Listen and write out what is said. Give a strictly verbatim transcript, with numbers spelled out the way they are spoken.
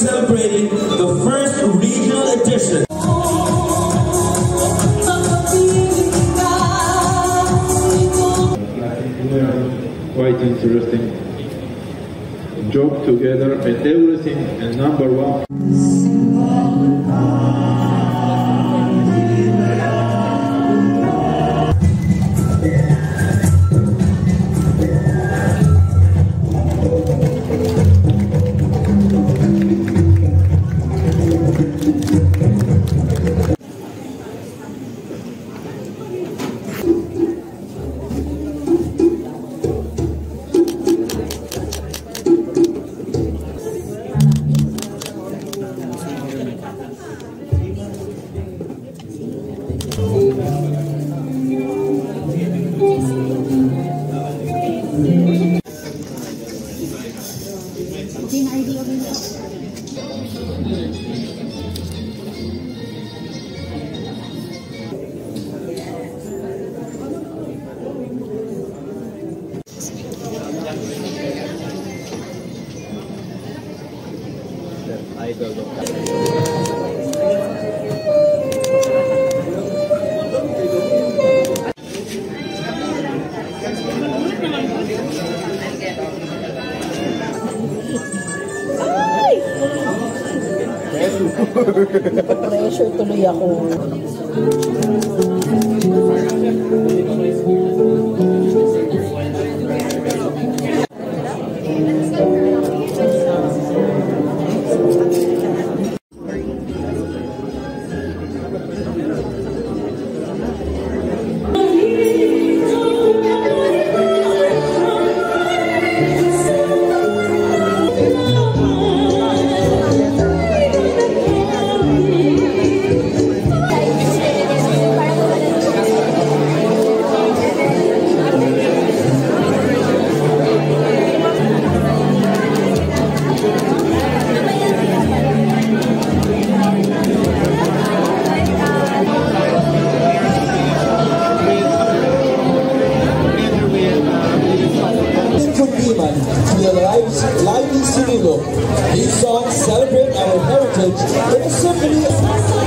celebrating the first regional edition. Quite interesting. Joke together at everything and number one. Pressure tuloy ako. Lively Cirilo. These songs celebrate our heritage in a symphony of